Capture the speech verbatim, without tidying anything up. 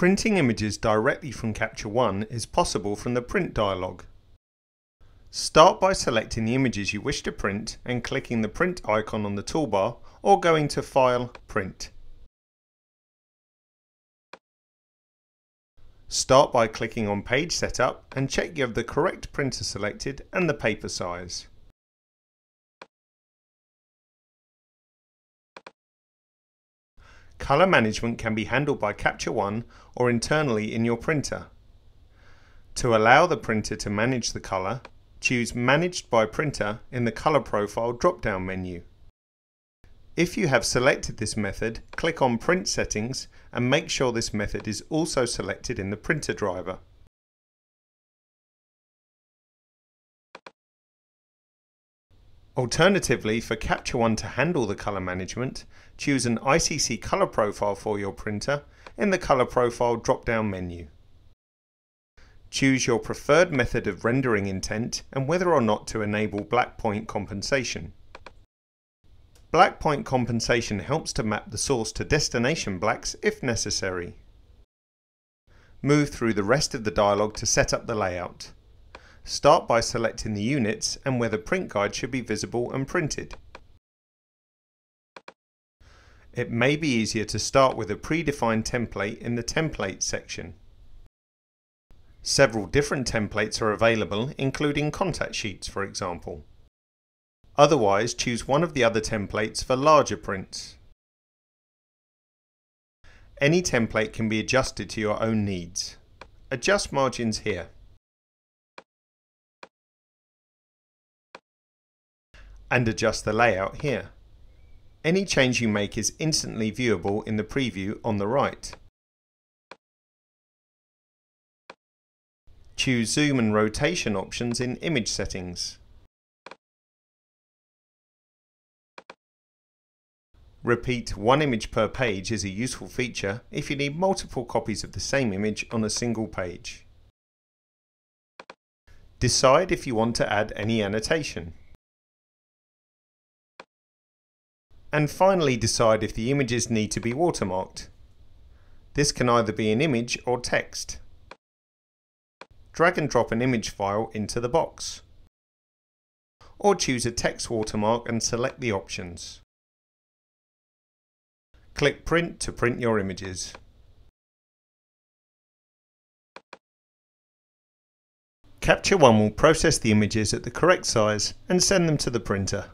Printing images directly from Capture One is possible from the Print dialog. Start by selecting the images you wish to print and clicking the print icon on the toolbar, or going to File, Print. Start by clicking on Page Setup and check you have the correct printer selected and the paper size. Color management can be handled by Capture One or internally in your printer. To allow the printer to manage the color, choose Managed by Printer in the Color Profile drop-down menu. If you have selected this method, click on Print Settings and make sure this method is also selected in the printer driver. Alternatively, for Capture One to handle the colour management, choose an I C C colour profile for your printer in the Colour Profile drop-down menu. Choose your preferred method of rendering intent and whether or not to enable blackpoint compensation. Blackpoint compensation helps to map the source to destination blacks if necessary. Move through the rest of the dialog to set up the layout. Start by selecting the units and whether print guide should be visible and printed. It may be easier to start with a predefined template in the template section. Several different templates are available, including contact sheets, for example. Otherwise, choose one of the other templates for larger prints. Any template can be adjusted to your own needs. Adjust margins here. And adjust the layout here. Any change you make is instantly viewable in the preview on the right. Choose zoom and rotation options in image settings. Repeat one image per page is a useful feature if you need multiple copies of the same image on a single page. Decide if you want to add any annotation. And finally, decide if the images need to be watermarked. This can either be an image or text. Drag and drop an image file into the box. Or choose a text watermark and select the options. Click Print to print your images. Capture One will process the images at the correct size and send them to the printer.